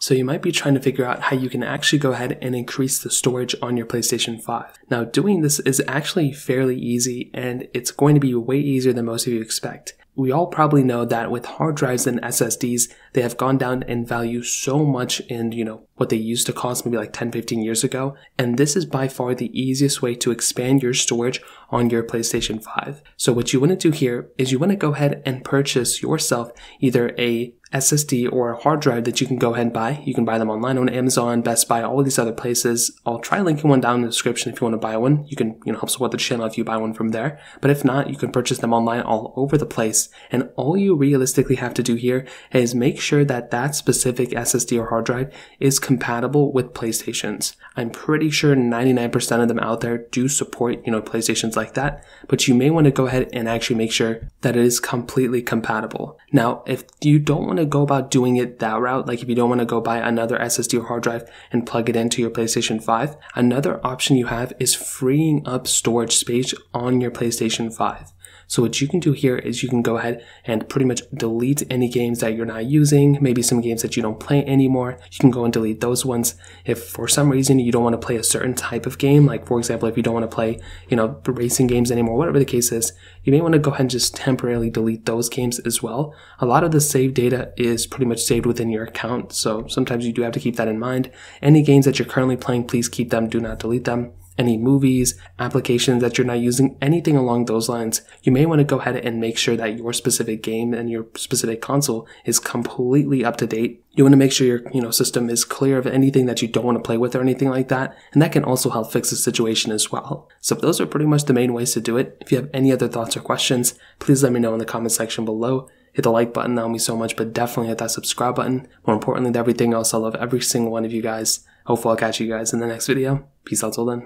So you might be trying to figure out how you can actually go ahead and increase the storage on your PlayStation 5. Now, doing this is actually fairly easy, and it's going to be way easier than most of you expect. We all probably know that with hard drives and SSDs, they have gone down in value so much in, what they used to cost maybe like 10, 15 years ago. And this is by far the easiest way to expand your storage on your PlayStation 5. So what you want to do here is you want to go ahead and purchase yourself either a SSD or a hard drive that you can go ahead and buy. You can buy them online on Amazon, Best Buy, all these other places. I'll try linking one down in the description if you want to buy one. You can, help support the channel if you buy one from there. But if not, you can purchase them online all over the place. And all you realistically have to do here is make sure that that specific SSD or hard drive is compatible with PlayStations. I'm pretty sure 99% of them out there do support, PlayStations like that, but you may want to go ahead and actually make sure that it is completely compatible. Now, if you don't want to go about doing it that route, like if you don't want to go buy another SSD or hard drive and plug it into your PlayStation 5, another option you have is freeing up storage space on your PlayStation 5. So what you can do here is you can go ahead and pretty much delete any games that you're not using, maybe some games that you don't play anymore. You can go and delete those ones. If for some reason you don't want to play a certain type of game, like for example, if you don't want to play, racing games anymore, whatever the case is, you may want to go ahead and just temporarily delete those games as well. A lot of the saved data is pretty much saved within your account, so sometimes you do have to keep that in mind. Any games that you're currently playing, please keep them, do not delete them. Any movies, applications that you're not using, anything along those lines, you may want to go ahead and make sure that your specific game and your specific console is completely up to date. You want to make sure your system is clear of anything that you don't want to play with or anything like that, and that can also help fix the situation as well. So those are pretty much the main ways to do it. If you have any other thoughts or questions, please let me know in the comment section below. Hit the like button, that would mean so much, but definitely hit that subscribe button. More importantly than everything else, I love every single one of you guys. Hopefully I'll catch you guys in the next video. Peace out till then.